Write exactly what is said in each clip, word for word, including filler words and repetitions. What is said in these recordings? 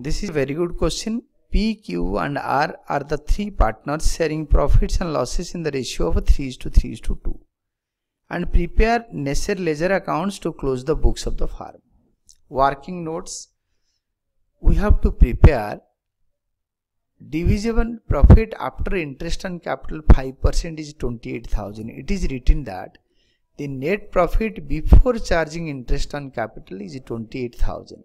This is a very good question. P, Q and R are the three partners sharing profits and losses in the ratio of three is to three is to two. And prepare Nasser ledger accounts to close the books of the farm. Working notes. We have to prepare divisible profit after interest and capital five percent is twenty-eight thousand. It is written that the net profit before charging interest on capital is twenty-eight thousand.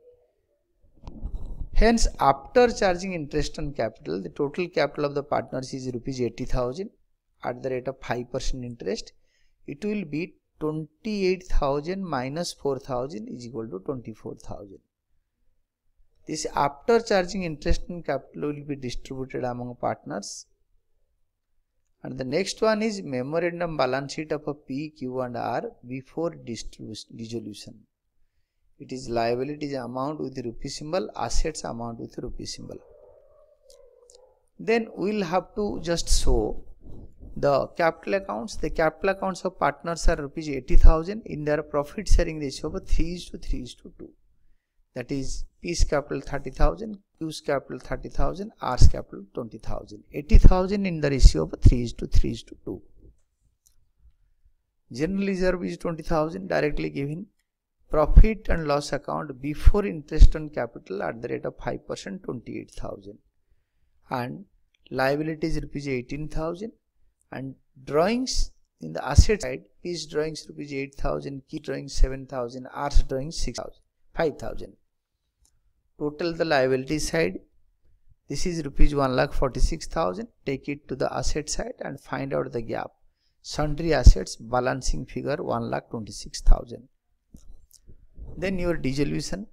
Hence, after charging interest on capital, the total capital of the partners is rupees eighty thousand at the rate of five percent interest. It will be twenty-eight thousand minus four thousand is equal to twenty-four thousand. This after charging interest and capital will be distributed among partners. And the next one is memorandum balance sheet of a P, Q and R before dissolution. It is liabilities amount with rupee symbol, assets amount with rupee symbol. Then we will have to just show the capital accounts. The capital accounts of partners are rupees eighty thousand in their profit sharing ratio of three is to three is to two. That is P's capital thirty thousand, Q's capital thirty thousand, R's capital twenty thousand. eighty thousand in the ratio of three is to three is to two. General reserve is twenty thousand directly given. Profit and loss account before interest on capital at the rate of five percent twenty-eight thousand. And liabilities rupees eighteen thousand. And drawings in the asset side, P's drawings rupees eight thousand, Q drawings seven thousand, R's drawings six thousand, five thousand. Total the liability side, this is rupees one lakh forty-six thousand. Take it to the asset side and find out the gap. Sundry assets balancing figure one lakh twenty-six thousand. Then your dissolution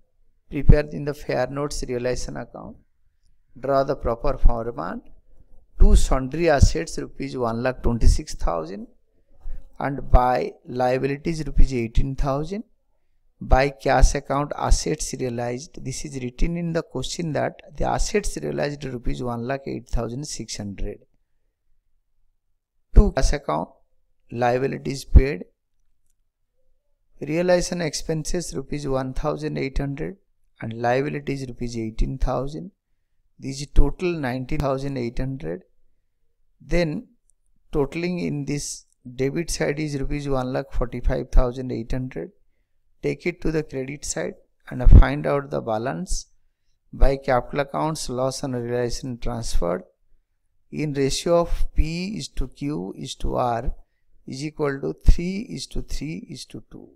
prepared in the fair notes realization account. Draw the proper format. Two sundry assets rupees one lakh twenty-six thousand and buy liabilities rupees eighteen thousand. By cash account assets realized, this is written in the question that the assets realized rupees one lakh eight thousand six hundred. To cash account, liabilities paid, realization expenses rupees one thousand eight hundred and liabilities rupees eighteen thousand. This is total nineteen thousand eight hundred. Then totaling in this debit side is rupees one lakh forty-five thousand eight hundred. Take it to the credit side and find out the balance by capital accounts loss and realization transferred in ratio of P is to Q is to R is equal to three is to three is to two.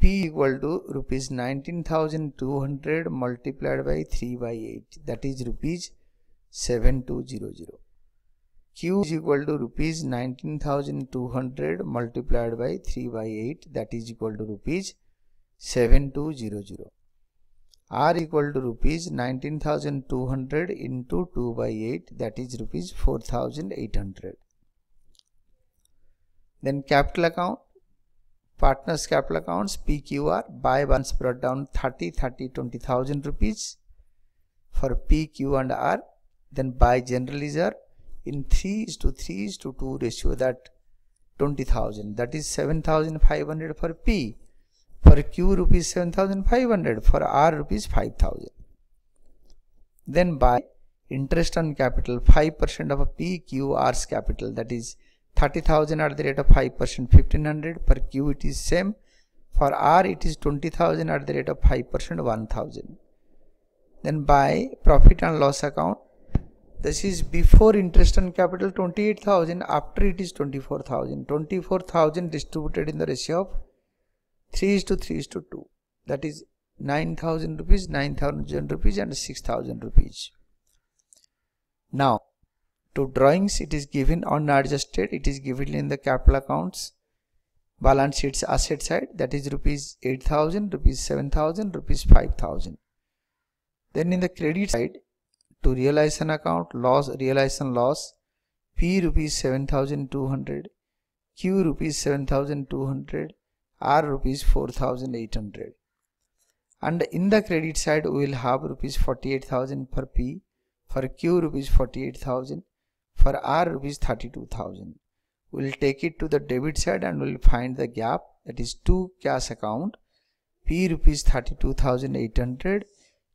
P equal to rupees nineteen thousand two hundred multiplied by three by eight, that is rupees seven thousand two hundred. Q is equal to rupees nineteen thousand two hundred multiplied by three by eight, that is equal to rupees seven thousand two hundred. R equal to rupees nineteen thousand two hundred into two by eight, that is rupees four thousand eight hundred. Then capital account, partners capital accounts P Q R, buy once brought down thirty, thirty, twenty thousand rupees for P, Q and R. Then buy general reserve in three is to three is to two ratio, that twenty thousand, that is seven thousand five hundred for P, for Q rupees seven thousand five hundred, for R rupees five thousand. Then buy interest on capital five percent of a P, Q, R's capital, that is thirty thousand at the rate of five percent fifteen hundred, for Q it is same, for R it is twenty thousand at the rate of five percent one thousand. Then buy profit and loss account. This is before interest on capital twenty-eight thousand, after it is twenty-four thousand. twenty-four thousand distributed in the ratio of three is to three is to two. That is nine thousand rupees, nine thousand rupees and six thousand rupees. Now, to drawings it is given unadjusted. It is given in the capital accounts, balance sheets asset side. That is rupees eight thousand, rupees seven thousand, rupees five thousand. Then in the credit side, to realization account loss, realization loss, P rupees seven thousand two hundred, Q rupees seven thousand two hundred, R rupees four thousand eight hundred. And in the credit side we will have rupees forty-eight thousand for P, for Q rupees forty-eight thousand, for R rupees thirty-two thousand. We will take it to the debit side and we will find the gap, that is two cash account, P rupees thirty-two thousand eight hundred,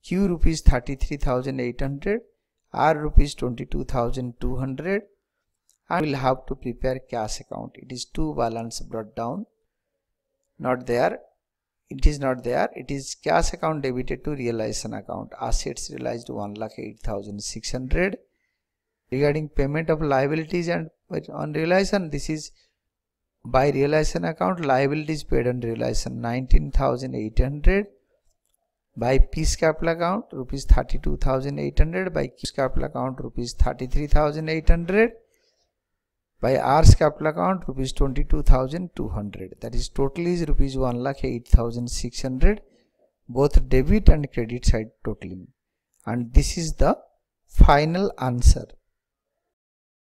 Q rupees thirty-three thousand eight hundred, R rupees twenty-two thousand two hundred. I will have to prepare cash account. It is two balance brought down. Not there. It is not there. It is cash account debited to realization account. Assets realized one lakh eight thousand six hundred. Regarding payment of liabilities and on realization, this is by realization account. Liabilities paid on realization nineteen thousand eight hundred. By piece capital account rupees thirty-two thousand eight hundred. By Q's capital account rupees thirty-three thousand eight hundred. By R's capital account rupees twenty-two thousand two hundred. That is total is rupees one lakh eight thousand six hundred, both debit and credit side totaling, and this is the final answer.